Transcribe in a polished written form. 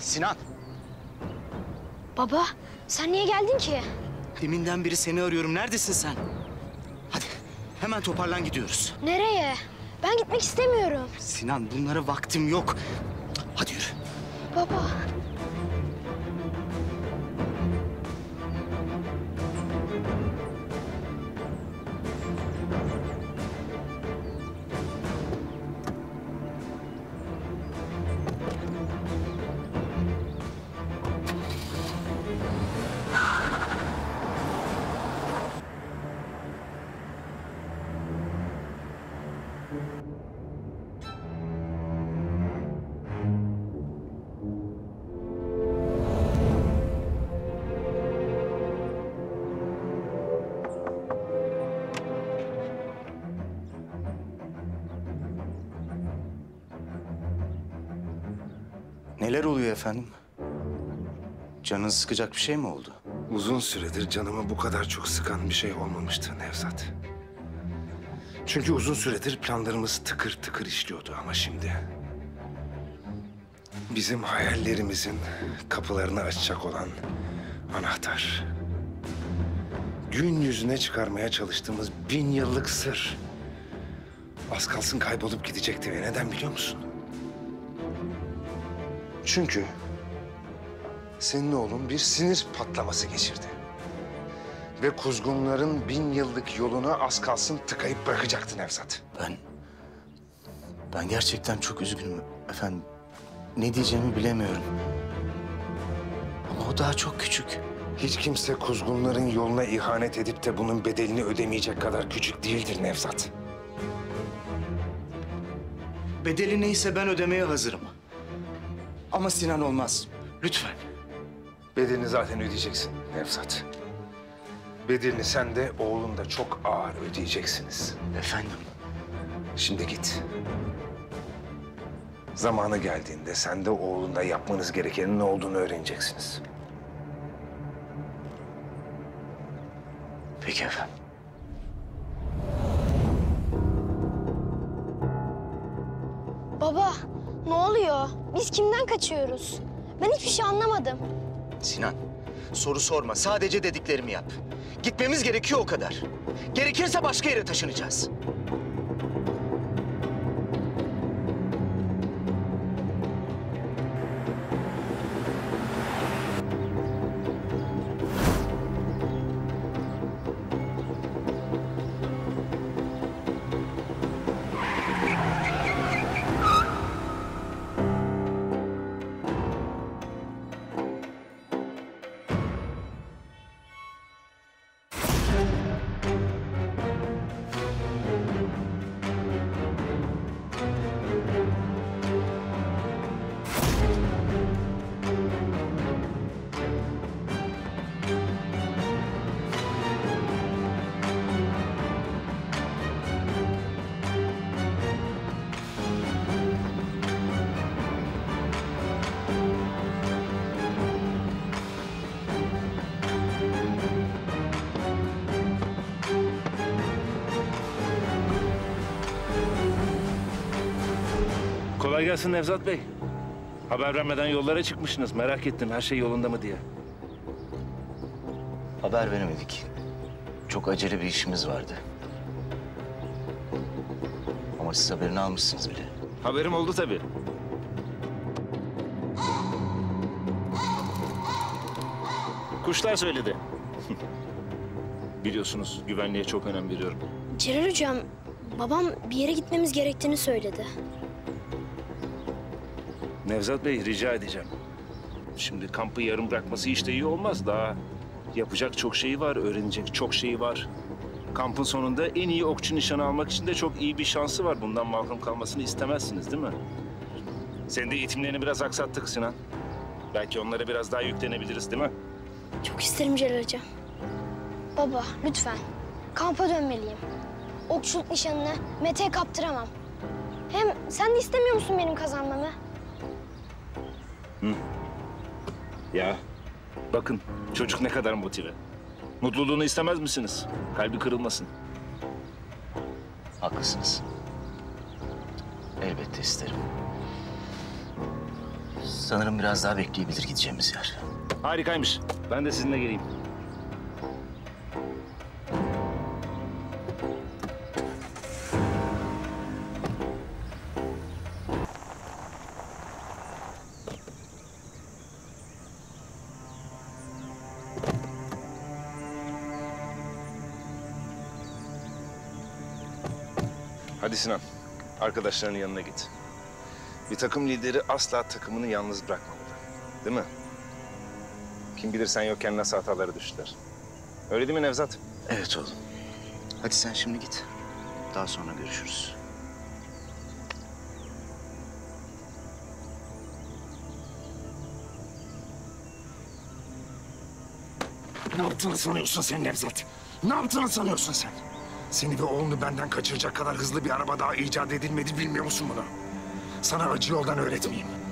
Sinan. Baba, sen niye geldin ki? Deminden beri seni arıyorum. Neredesin sen? Hadi, hemen toparlan gidiyoruz. Nereye? Ben gitmek istemiyorum. Sinan, bunlara vaktim yok. Hadi yürü. Baba. Neler oluyor efendim? Canınızı sıkacak bir şey mi oldu? Uzun süredir canımı bu kadar çok sıkan bir şey olmamıştı Nevzat. Çünkü uzun süredir planlarımız tıkır tıkır işliyordu ama şimdi... bizim hayallerimizin kapılarını açacak olan anahtar. Gün yüzüne çıkarmaya çalıştığımız 1000 yıllık sır... az kalsın kaybolup gidecekti ve neden biliyor musun? Çünkü senin oğlun bir sinir patlaması geçirdi. Ve kuzgunların 1000 yıllık yoluna az kalsın tıkayıp bırakacaktı Nevzat. Ben gerçekten çok üzgünüm efendim. Ne diyeceğimi bilemiyorum. Ama o daha çok küçük. Hiç kimse kuzgunların yoluna ihanet edip de bunun bedelini ödemeyecek kadar küçük değildir Nevzat. Bedeli neyse ben ödemeye hazırım. Ama Sinan olmaz. Lütfen. Bedelini zaten ödeyeceksin Nevzat. Bedelini sen de oğlun da çok ağır ödeyeceksiniz. Efendim? Şimdi git. Zamanı geldiğinde sen de oğlun da yapmanız gerekenin ne olduğunu öğreneceksiniz. Peki efendim. Baba. Ne oluyor? Biz kimden kaçıyoruz? Ben hiçbir şey anlamadım. Sinan, soru sorma. Sadece dediklerimi yap. Gitmemiz gerekiyor o kadar. Gerekirse başka yere taşınacağız. Kolay gelsin Nevzat Bey. Haber vermeden yollara çıkmışsınız. Merak ettim her şey yolunda mı diye. Haber veremedik. Çok acele bir işimiz vardı. Ama siz haberini almışsınız bile. Haberim oldu tabii. Kuşlar söyledi. Biliyorsunuz güvenliğe çok önem veriyorum. Cerrah Hocam, babam bir yere gitmemiz gerektiğini söyledi. Nevzat Bey, rica edeceğim. Şimdi kampı yarım bırakması hiç de iyi olmaz. Daha yapacak çok şeyi var, öğrenecek çok şeyi var. Kampın sonunda en iyi okçu nişanı almak için de çok iyi bir şansı var. Bundan mahrum kalmasını istemezsiniz değil mi? Senin de eğitimlerini biraz aksattık Sinan. Belki onlara biraz daha yüklenebiliriz değil mi? Çok isterim Celal Hocam. Baba, lütfen. Kampa dönmeliyim. Okçuluk nişanını Mete'ye kaptıramam. Hem sen de istemiyor musun benim kazanmamı? Hı. Ya bakın çocuk ne kadar motive. Mutluluğunu istemez misiniz? Kalbi kırılmasın. Haklısınız. Elbette isterim. Sanırım biraz daha bekleyebilir gideceğimiz yer. Harikaymış. Ben de sizinle geleyim. Hadi Sinan, arkadaşlarının yanına git. Bir takım lideri asla takımını yalnız bırakmamalı. Değil mi? Kim bilir sen yokken nasıl hatalara düştüler. Öyle değil mi Nevzat? Evet oğlum. Hadi sen şimdi git. Daha sonra görüşürüz. Ne yaptığını sanıyorsun sen Nevzat? Ne yaptığını sanıyorsun sen? Seni ve oğlunu benden kaçıracak kadar hızlı bir araba daha icat edilmedi, bilmiyor musun bunu? Sana acı yoldan öğretmeyeyim.